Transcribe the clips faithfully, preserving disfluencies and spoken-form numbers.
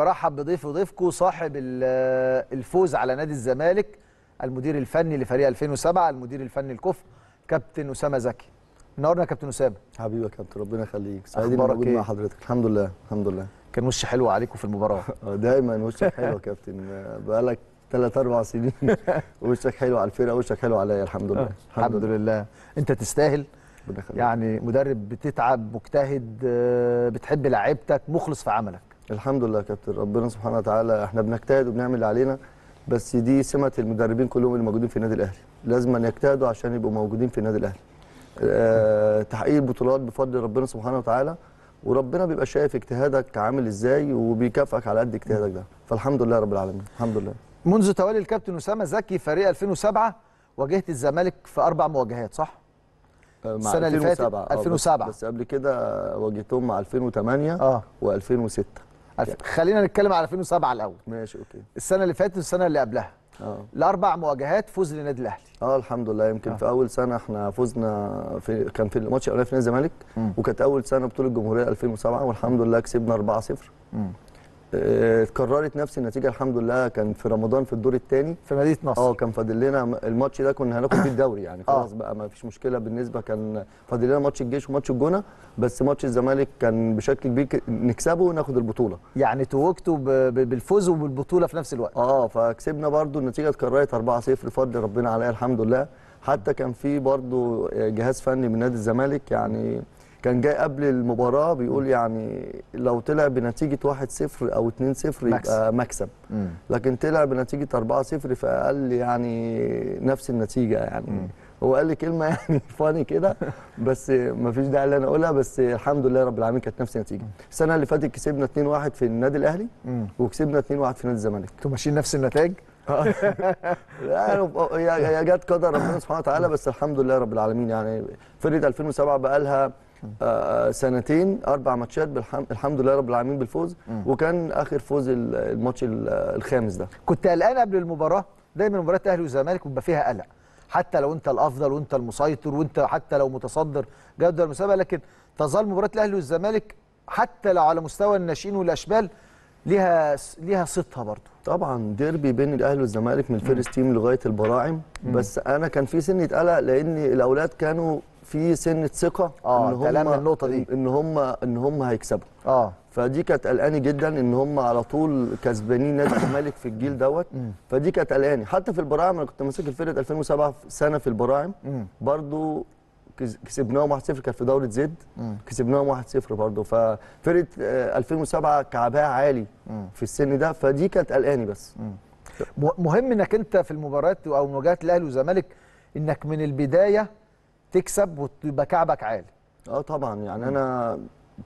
برحب بضيف وضيفكم صاحب الفوز على نادي الزمالك، المدير الفني لفريق ألفين وسبعة، المدير الفني الكفء، كابتن اسامه زكي. منورنا كابتن اسامه. حبيبي يا كابتن، ربنا يخليك. سعيد اني موجود مع حضرتك. الحمد لله الحمد لله. كان وش حلو عليكم في المباراه. دايما وشك حلو يا كابتن، بقالك ثلاث أربع سنين وشك حلو على الفرقه، وشك حلو عليا. الحمد لله الحمد, الحمد لله. لله انت تستاهل، يعني مدرب بتتعب، مجتهد، بتحب لعيبتك، مخلص في عملك. الحمد لله يا كابتن، ربنا سبحانه وتعالى. احنا بنجتهد وبنعمل اللي علينا، بس دي سمه المدربين كلهم اللي موجودين في النادي الاهلي، لازم يجتهدوا عشان يبقوا موجودين في النادي الاهلي. أه تحقيق البطولات بفضل ربنا سبحانه وتعالى، وربنا بيبقى شايف اجتهادك عامل ازاي وبيكافئك على قد اجتهادك ده، فالحمد لله رب العالمين الحمد لله. منذ تولي الكابتن اسامه زكي فريق ألفين وسبعة واجهت الزمالك في أربع مواجهات، صح؟ السنه اللي فاتت ألفين وسبعة، بس قبل كده واجهتهم مع ألفين وثمانية اه وألفين وستة. ألف... خلينا نتكلم على ألفين وسبعة الاول. ماشي اوكي. السنه اللي فاتت والسنه اللي قبلها اه الاربع مواجهات فوز للنادي الاهلي. اه الحمد لله. يمكن آه. في اول سنه احنا فوزنا في كان في الماتش الاولاني في نادي الزمالك، وكانت اول سنه بطوله الجمهوريه ألفين وسبعة، والحمد لله كسبنا أربعة صفر. اتكررت نفس النتيجه الحمد لله. كان في رمضان في الدور الثاني في مدينه نصر، اه كان فاضل لنا الماتش ده، كنا هناخد فيه الدوري يعني خلاص آه. بقى ما فيش مشكله بالنسبه، كان فاضل لنا ماتش الجيش وماتش الجونه، بس ماتش الزمالك كان بشكل كبير نكسبه وناخد البطوله، يعني توجتوا بالفوز وبالبطوله في نفس الوقت. اه فكسبنا برده، النتيجه اتكررت أربعة صفر بفضل ربنا عليها الحمد لله. حتى كان في برده جهاز فني من نادي الزمالك، يعني كان جاي قبل المباراه بيقول يعني لو طلع بنتيجه واحد صفر او اتنين صفر يبقى مكسب، لكن طلع بنتيجه أربعة صفر فقال يعني نفس النتيجه، يعني هو قال لي كلمه يعني فاني كده، بس مفيش داعي اللي انا اقولها، بس الحمد لله رب العالمين كانت نفس النتيجه. السنه اللي فاتت كسبنا اتنين واحد في النادي الاهلي، وكسبنا اتنين واحد في نادي الزمالك. انتوا ماشيين نفس النتائج؟ يعني هي جت قدر ربنا سبحانه وتعالى، بس الحمد لله رب العالمين. يعني فرقه ألفين وسبعة بقى لها آه سنتين أربع ماتشات الحمد لله رب العالمين بالفوز، م. وكان آخر فوز الماتش الخامس ده. كنت قلقان قبل المباراة؟ دايما مباراة أهلي والزمالك بيبقى فيها قلق، حتى لو أنت الأفضل وأنت المسيطر وأنت حتى لو متصدر جدول المسابقة، لكن تظل مباراة الأهلي والزمالك حتى لو على مستوى الناشئين والأشبال ليها ليها صيتها برضه. طبعا ديربي بين الاهلي والزمالك من الفيرست تيم لغايه البراعم، بس انا كان في سنه قلق لان الاولاد كانوا في سنه ثقه اه ان هم النقطه دي ان هم ان هم هيكسبوا اه فدي كانت قلقاني جدا، ان هم على طول كسبانين نادي الزمالك في الجيل دوت، فدي كانت قلقاني. حتى في البراعم انا كنت ماسك الفرقه ألفين وسبعة سنه في البراعم برضه، كسبناهم واحد صفر كان في دوره زد، كسبناهم واحد صفر برضه، ففرقه ألفين وسبعة كعبها عالي م. في السن ده، فدي كانت قلقاني. بس م. مهم انك انت في المباريات او مواجهات الاهلي والزمالك انك من البدايه تكسب وتبقى كعبك عالي. اه طبعا يعني م. انا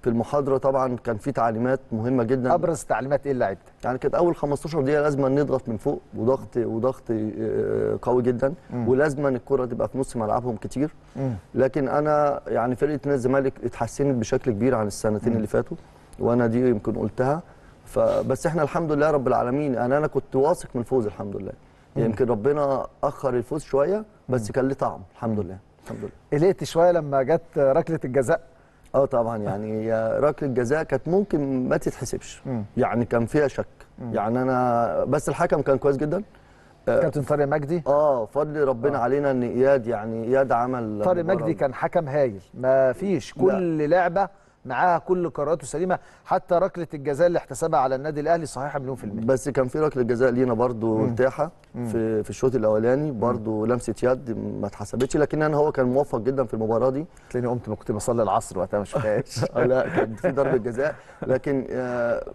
في المحاضره طبعا كان في تعليمات مهمه جدا. ابرز تعليمات ايه اللي لعبتها؟ يعني كانت اول خمستاشر دقيقه لازم نضغط من فوق، وضغط وضغط قوي جدا، ولازم الكره تبقى في نص ملعبهم كتير. م. لكن انا يعني فرقه نادي الزمالك اتحسنت بشكل كبير عن السنتين م. اللي فاتوا، وانا دي يمكن قلتها. فبس احنا الحمد لله رب العالمين، انا انا كنت واثق من الفوز الحمد لله. يمكن يعني ربنا اخر الفوز شويه، بس م. كان له طعم الحمد لله الحمد لله. قلقت شويه لما جت ركله الجزاء؟ اه طبعا يعني ركله جزاء كانت ممكن ما تتحسبش، يعني كان فيها شك. مم. يعني انا بس الحكم كان كويس جدا، كابتن طارق مجدي. اه فضل ربنا آه. علينا ان اياد يعني اياد عمل. طارق مجدي كان حكم هايل، ما فيش كل لا. لعبه معاها كل قراراته سليمه، حتى ركله الجزاء اللي احتسبها على النادي الاهلي صحيحه مليون في المية. بس كان في ركله جزاء لينا برضو متاحه في في الشوط الاولاني، برضو لمسه يد ما اتحسبتش، لكن انا هو كان موفق جدا في المباراه دي. تلاقيني قمت كنت بصلي العصر وقتها ما شفتهاش. لا كان في ضربه جزاء، لكن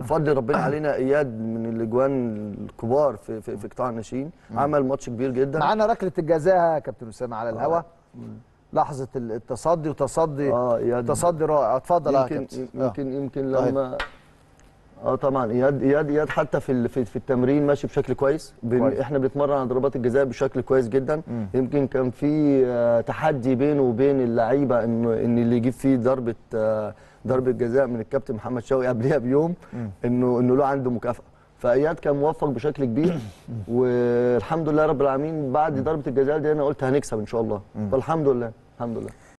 فضل ربنا علينا اياد من الاجوان الكبار في في, في قطاع الناشئين، عمل ماتش كبير جدا. معانا ركله الجزاء كابتن اسامه على الهواء، لحظه التصدي وتصدي اه اياد تصدي رائع. اتفضل يا كابتن. يمكن يمكن لما اه طبعا اياد اياد اياد حتى في في التمرين ماشي بشكل كويس، كويس. احنا بنتمرن على ضربات الجزاء بشكل كويس جدا. م. يمكن كان في آه تحدي بينه وبين اللعيبه ان ان اللي يجيب فيه ضربه آه ضربه جزاء من الكابتن محمد شاوي قبلها بيوم، انه انه له عنده مكافاه. فاياد كان موفق بشكل كبير، والحمد لله رب العالمين. بعد ضربه الجزاء دي انا قلت هنكسب ان شاء الله، فالحمد لله الحمد لله.